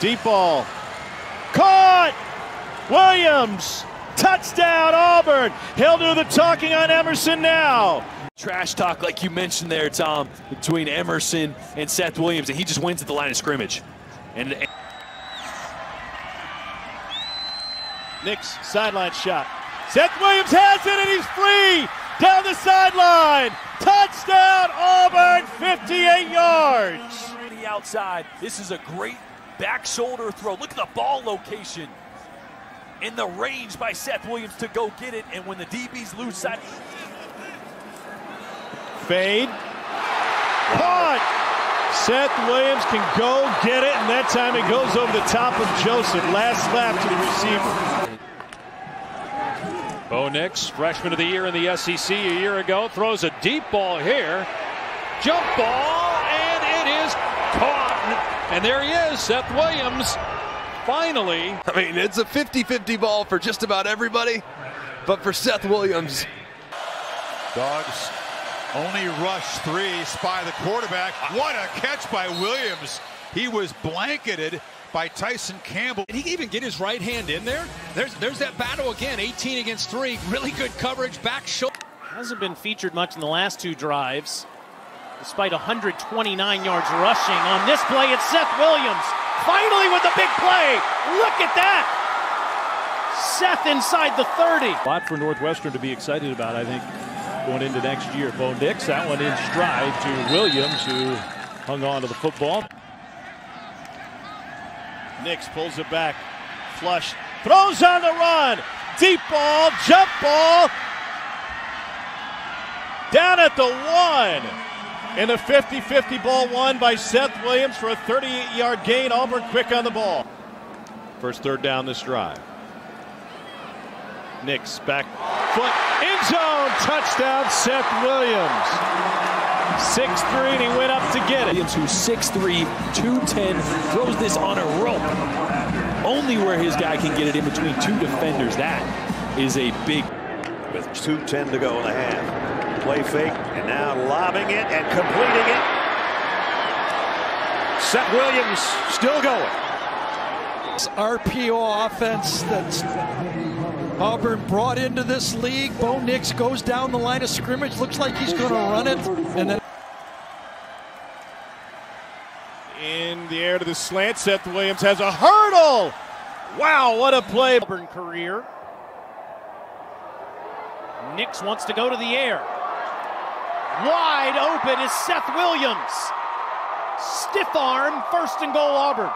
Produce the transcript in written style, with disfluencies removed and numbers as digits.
Deep ball. Caught! Williams! Touchdown, Auburn! He'll do the talking on Emerson now. Trash talk like you mentioned there, Tom, between Emerson and Seth Williams, and he just wins at the line of scrimmage. And Nix, sideline shot. Seth Williams has it, and he's free! Down the sideline! Touchdown, Auburn, 58 yards! The outside, this is a great back shoulder throw. Look at the ball location and the range by Seth Williams to go get it, and when the DBs lose sight. Fade. Caught! Seth Williams can go get it, and that time it goes over the top of Joseph. Last lap to the receiver. Bo Nix, freshman of the year in the SEC a year ago, throws a deep ball here. Jump ball, and it is caught. And there he is, Seth Williams. Finally. I mean, it's a 50-50 ball for just about everybody, but for Seth Williams. Dogs only rush threes by the quarterback. What a catch by Williams. He was blanketed by Tyson Campbell. Did he even get his right hand in there? There's that battle again, 18 against 3. Really good coverage, back shoulder. Hasn't been featured much in the last two drives, despite 129 yards rushing. On this play, it's Seth Williams. Finally with the big play. Look at that. Seth inside the 30. A lot for Northwestern to be excited about, I think, going into next year. Bo Nix, that one in stride to Williams, who hung on to the football. Nix pulls it back. Flush. Throws on the run. Deep ball. Jump ball. Down at the 1. And the 50-50 ball won by Seth Williams for a 38-yard gain. Auburn quick on the ball. First third down this drive. Nix back foot. End zone. Touchdown, Seth Williams. 6'3", and he went up to get it. Williams, who's 6'3", 210, throws this on a rope. Only where his guy can get it in between two defenders. That is a big. With 2:10 to go in the half. Play fake, and now lobbing it and completing it. Seth Williams still going. It's RPO offense that Auburn brought into this league. Bo Nix goes down the line of scrimmage. Looks like he's going to run it. And then in the air to the slant, Seth Williams has a hurdle. Wow, what a play. Auburn career. Nix wants to go to the air. Wide open is Seth Williams. Stiff arm, first and goal Auburn.